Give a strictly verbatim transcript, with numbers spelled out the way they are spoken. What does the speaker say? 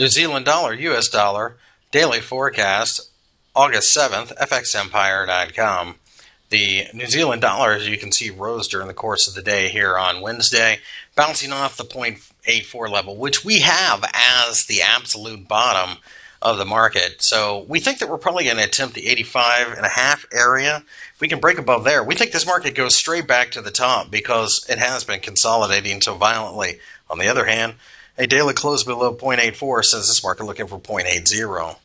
New Zealand dollar, U S dollar, daily forecast, August seventh, f x empire dot com. The New Zealand dollar, as you can see, rose during the course of the day here on Wednesday, bouncing off the zero point eight four level, which we have as the absolute bottom of the market. So we think that we're probably going to attempt the eighty-five and a half area. If we can break above there, we think this market goes straight back to the top because it has been consolidating so violently. On the other hand, a daily close below zero point eight four says this market looking for zero point eight zero.